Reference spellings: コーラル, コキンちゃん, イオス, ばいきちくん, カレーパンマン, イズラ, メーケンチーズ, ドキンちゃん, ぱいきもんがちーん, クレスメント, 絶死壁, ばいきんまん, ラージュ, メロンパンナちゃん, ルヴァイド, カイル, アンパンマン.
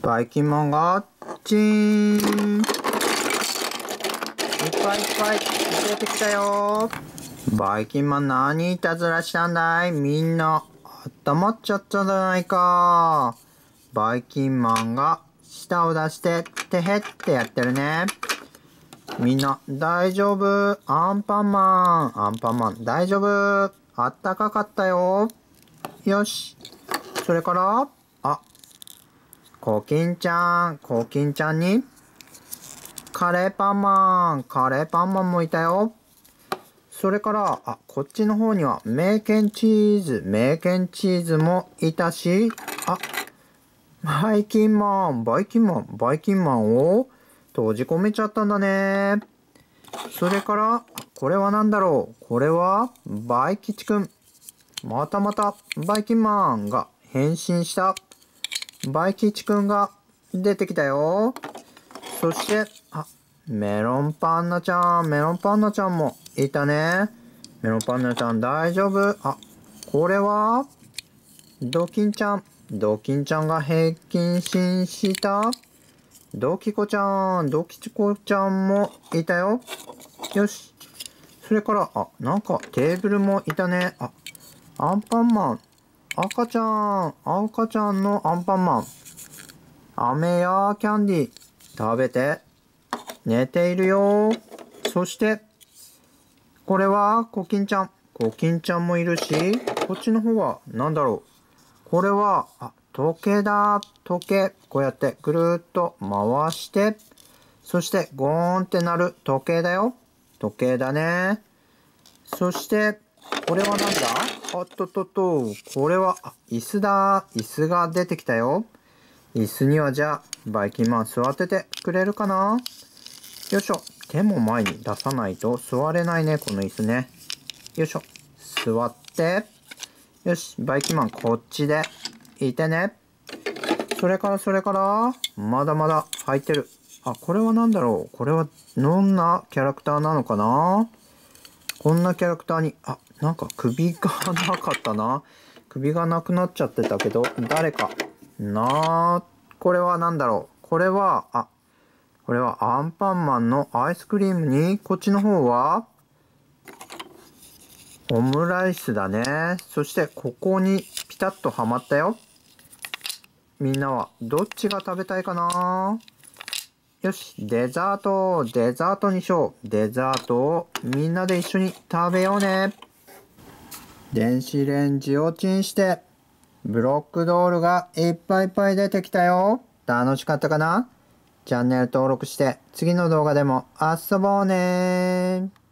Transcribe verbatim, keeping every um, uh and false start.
ぱいきもんがちーん、いっぱいいっぱい出てきたよ。ばいきんまん何いたずらしたんだい？みんなあったまっちゃったじゃないか。ばいきんまんが舌を出しててへってやってるね。みんな大丈夫？アンパンマン、アンパンマン大丈夫？あったかかったよ。よし。それから、あ、コキンちゃん、コキンちゃんに、カレーパンマン、カレーパンマンもいたよ。それから、あ、こっちの方には、メーケンチーズ、メーケンチーズもいたし、あ、ばいきんまん、ばいきんまん、ばいきんまんを閉じ込めちゃったんだね。それから、これは何だろう？これは、ばいきちくん。またまた、ばいきんまんが変身した。ばいきちくんが出てきたよ。そして、あ、メロンパンナちゃん、メロンパンナちゃんもいたね。メロンパンナちゃん大丈夫？あ、これはドキンちゃん。ドキンちゃんが変身した。ドキコちゃん、ドキコちゃんもいたよ。よし。それから、あ、なんかテーブルもいたね。あ、アンパンマン。赤ちゃん、赤ちゃんのアンパンマン。飴やキャンディー食べて。寝ているよ。そして、これはコキンちゃん。コキンちゃんもいるし、こっちの方は何だろう。これは、あ、時計だ。時計。こうやってぐるーっと回して、そしてゴーンって鳴る時計だよ。時計だね。そして、これは何だ？あっとっとっと。これは、あ、椅子だ。椅子が出てきたよ。椅子にはじゃあ、ばいきんまん座っててくれるかな？よいしょ。手も前に出さないと座れないね、この椅子ね。よいしょ。座って。よし、ばいきんまんこっちでいてね。それからそれから、まだまだ入ってる。あ、これは何だろう？これはどんなキャラクターなのかな？こんなキャラクターに、あ、なんか首がなかったな。首がなくなっちゃってたけど、誰か。なー、これは何だろう？これは、あ、これはアンパンマンのアイスクリームに、こっちの方は、オムライスだね。そして、ここにピタッとはまったよ。みんなは、どっちが食べたいかな？よし、デザート、デザートにしよう。デザートをみんなで一緒に食べようね。電子レンジをチンして、ブロックドールがいっぱいいっぱい出てきたよ。楽しかったかな？チャンネル登録して次の動画でも遊ぼうねー。